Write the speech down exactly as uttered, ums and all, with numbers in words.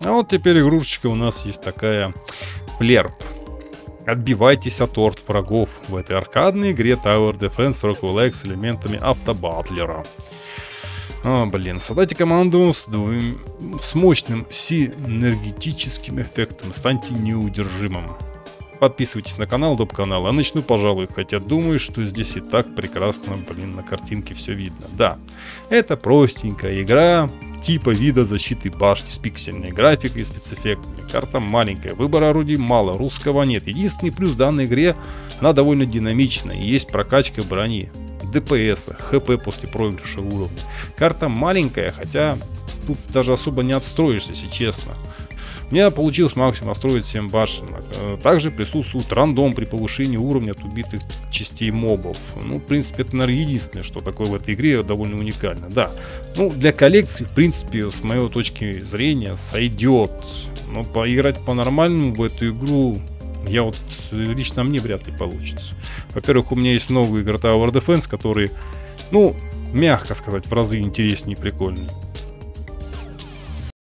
А вот теперь игрушечка у нас есть такая, флерп. Отбивайтесь от орд врагов в этой аркадной игре Tower Defense Roguelite с элементами автобатлера. О, блин, создайте команду с, двум... с мощным синергетическим эффектом. Станьте неудержимым. Подписывайтесь на канал, доп. Канал. А начну, пожалуй, хотя думаю, что здесь и так прекрасно, блин, на картинке все видно. Да, это простенькая игра типа вида защиты башни с пиксельной графикой и спецэффектами. Карта маленькая, выбор орудий мало, русского нет. Единственный плюс в данной игре, она довольно динамичная. Есть прокачка брони, ДПС, ХП после проигрыша уровня. Карта маленькая, хотя тут даже особо не отстроишься, если честно. У меня получилось максимум отстроить семь башен. Также присутствует рандом при повышении уровня от убитых частей мобов. Ну, в принципе, это, наверное, единственное, что такое в этой игре довольно уникально. Да, ну, для коллекции, в принципе, с моей точки зрения, сойдет. Но поиграть по-нормальному в эту игру... Я вот лично мне вряд ли получится. Во-первых, у меня есть много игр Tower Defense, которые, ну, мягко сказать, в разы интереснее и прикольнее.